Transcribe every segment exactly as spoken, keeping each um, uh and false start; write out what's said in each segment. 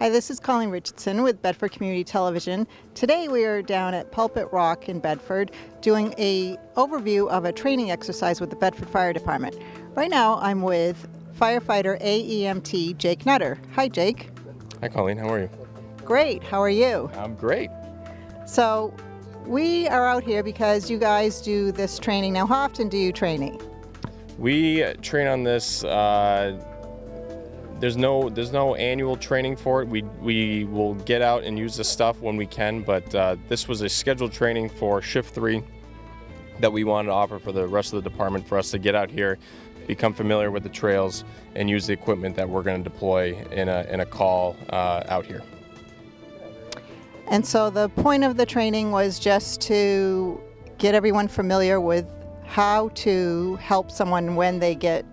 Hi, this is Colleen Richardson with Bedford Community Television. Today we are down at Pulpit Rock in Bedford doing an overview of a training exercise with the Bedford Fire Department. Right now I'm with firefighter A E M T Jake Nutter. Hi, Jake. Hi, Colleen. How are you? Great. How are you? I'm great. So we are out here because you guys do this training. Now, how often do you training? We train on this. Uh, There's no there's no annual training for it. We we will get out and use the stuff when we can, but uh, this was a scheduled training for shift three that we wanted to offer for the rest of the department, for us to get out here, become familiar with the trails, and use the equipment that we're going to deploy in a in a call uh, out here. And so the point of the training was just to get everyone familiar with how to help someone when they get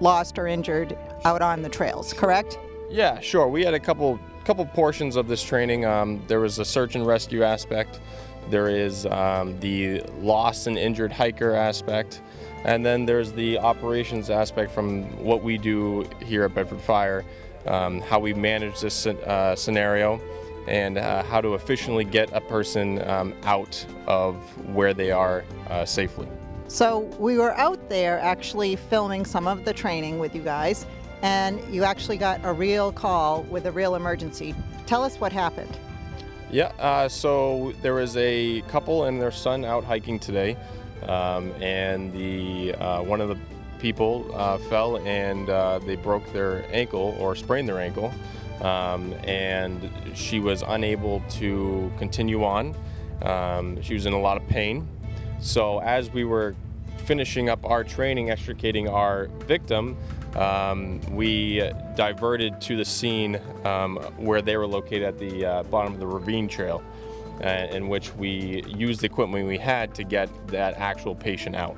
lost or injured out on the trails, correct? Yeah, sure. We had a couple couple portions of this training. Um, there was a search and rescue aspect. There is um, the lost and injured hiker aspect. And then there's the operations aspect from what we do here at Bedford Fire, um, how we manage this uh, scenario, and uh, how to efficiently get a person um, out of where they are uh, safely. So we were out there actually filming some of the training with you guys, and you actually got a real call with a real emergency. Tell us what happened. Yeah, uh, so there was a couple and their son out hiking today, um, and the uh, one of the people uh, fell and uh, they broke their ankle or sprained their ankle, um, and she was unable to continue on. Um, she was in a lot of pain. So as we were finishing up our training, extricating our victim, um, we diverted to the scene um, where they were located at the uh, bottom of the ravine trail, uh, in which we used the equipment we had to get that actual patient out.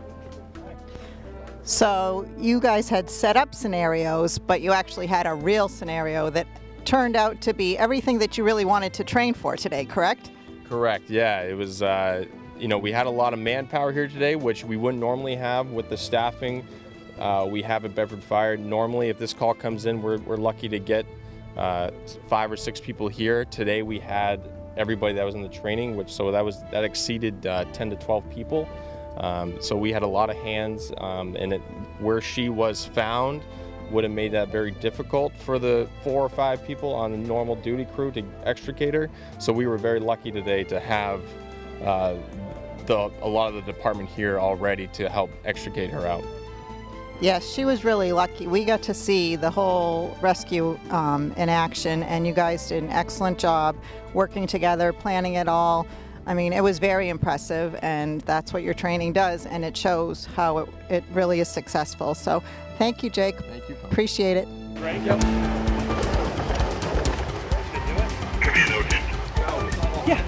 So you guys had set up scenarios, but you actually had a real scenario that turned out to be everything that you really wanted to train for today, correct? Correct, yeah. It was. Uh, You know, we had a lot of manpower here today, which we wouldn't normally have with the staffing uh, we have at Bedford Fire. Normally, if this call comes in, we're, we're lucky to get uh, five or six people here. Today, we had everybody that was in the training, which so that was that exceeded uh, ten to twelve people. Um, so we had a lot of hands, um, and it, where she was found would have made that very difficult for the four or five people on the normal duty crew to extricate her. So we were very lucky today to have Uh, the, a lot of the department here already to help extricate her out. Yes, she was really lucky. We got to see the whole rescue um, in action, and you guys did an excellent job working together, planning it all. I mean, it was very impressive, and that's what your training does, and it shows how it, it really is successful. So thank you, Jake. Thank you. Appreciate it. Right. Yep. Yeah.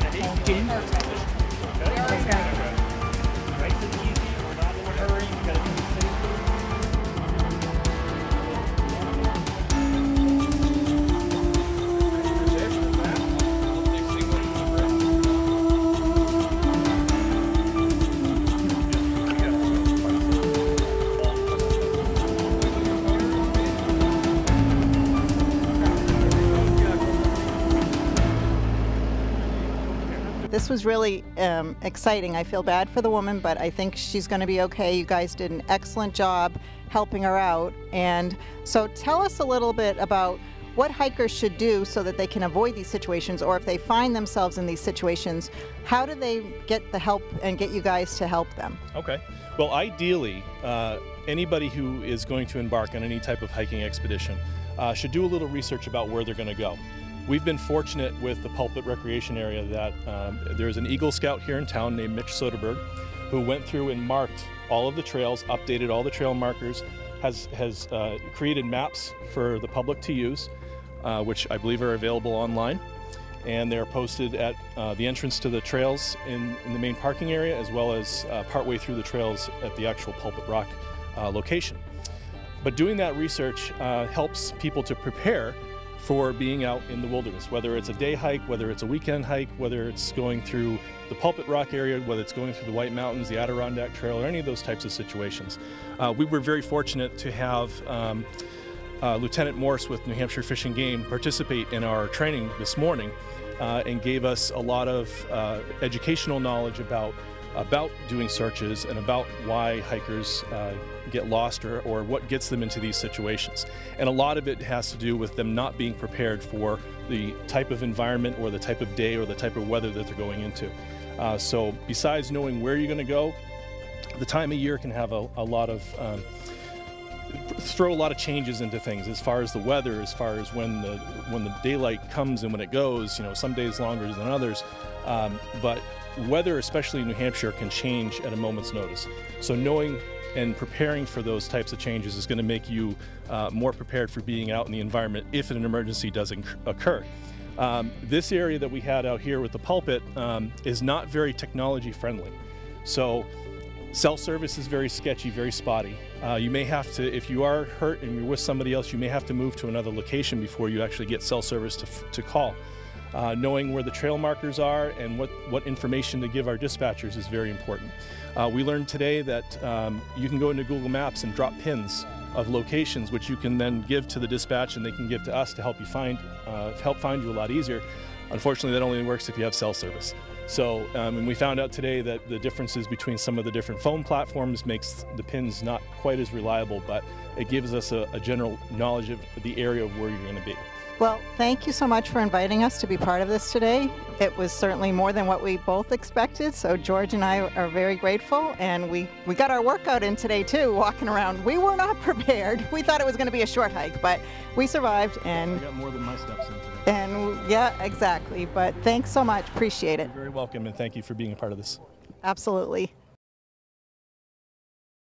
This was really um, exciting. I feel bad for the woman, but I think she's going to be okay. You guys did an excellent job helping her out. And so tell us a little bit about what hikers should do so that they can avoid these situations, or if they find themselves in these situations, how do they get the help and get you guys to help them? Okay. Well, ideally, uh, anybody who is going to embark on any type of hiking expedition uh, should do a little research about where they're going to go. We've been fortunate with the Pulpit Recreation Area that um, there's an Eagle Scout here in town named Mitch Soderberg, who went through and marked all of the trails, updated all the trail markers, has, has uh, created maps for the public to use, uh, which I believe are available online. And they're posted at uh, the entrance to the trails in, in the main parking area, as well as uh, partway through the trails at the actual Pulpit Rock uh, location. But doing that research uh, helps people to prepare for being out in the wilderness, whether it's a day hike, whether it's a weekend hike, whether it's going through the Pulpit Rock area, whether it's going through the White Mountains, the Adirondack Trail, or any of those types of situations. Uh, we were very fortunate to have um, uh, Lieutenant Morse with New Hampshire Fish and Game participate in our training this morning uh, and gave us a lot of uh, educational knowledge about about doing searches and about why hikers uh, get lost or, or what gets them into these situations. And a lot of it has to do with them not being prepared for the type of environment or the type of day or the type of weather that they're going into. Uh, so besides knowing where you're going to go, the time of year can have a, a lot of, um, throw a lot of changes into things as far as the weather, as far as when the, when the daylight comes and when it goes, you know, some days longer than others. Um, but weather, especially in New Hampshire, can change at a moment's notice. So knowing and preparing for those types of changes is going to make you uh, more prepared for being out in the environment if an emergency does occur. Um, this area that we had out here with the pulpit um, is not very technology friendly. So cell service is very sketchy, very spotty. Uh, you may have to, if you are hurt and you're with somebody else, you may have to move to another location before you actually get cell service to, to call. Uh, knowing where the trail markers are and what, what information to give our dispatchers is very important. Uh, we learned today that um, you can go into Google Maps and drop pins of locations, which you can then give to the dispatch and they can give to us to help you find, uh, help find you a lot easier. Unfortunately, that only works if you have cell service. So, um, and we found out today that the differences between some of the different phone platforms makes the pins not quite as reliable, but it gives us a, a general knowledge of the area of where you're going to be. Well, thank you so much for inviting us to be part of this today. It was certainly more than what we both expected, so George and I are very grateful, and we, we got our workout in today too, walking around. We were not prepared. We thought it was gonna be a short hike, but we survived, and we got more than my steps in today. And yeah, exactly, but thanks so much, appreciate it. You're very welcome, and thank you for being a part of this. Absolutely.